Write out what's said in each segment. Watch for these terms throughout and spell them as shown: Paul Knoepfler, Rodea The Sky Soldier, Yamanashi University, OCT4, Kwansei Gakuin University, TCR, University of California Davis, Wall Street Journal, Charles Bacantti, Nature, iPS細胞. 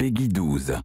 Peggy 12.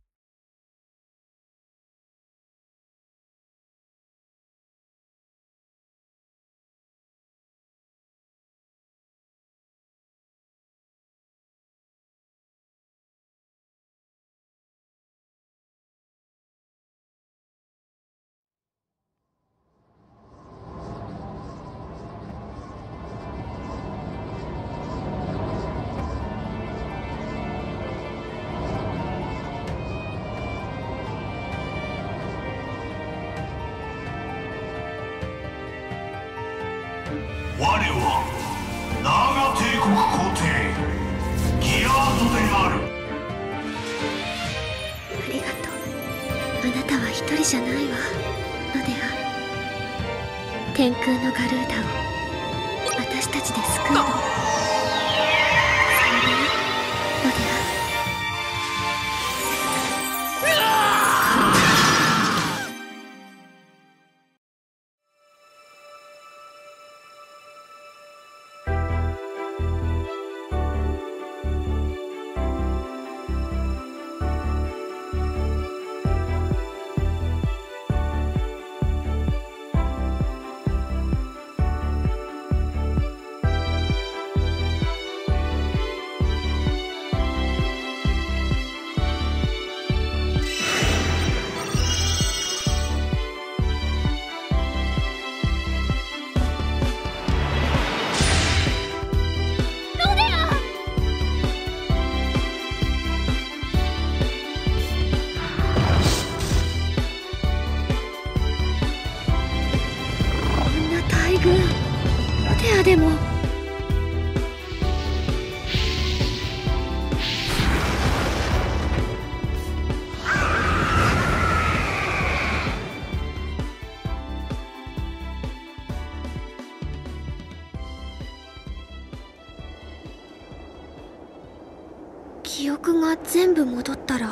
全部戻ったら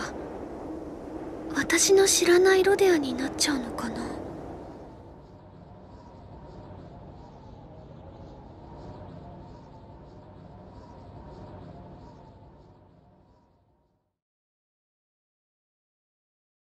私の知らないロデアになっちゃうのかな。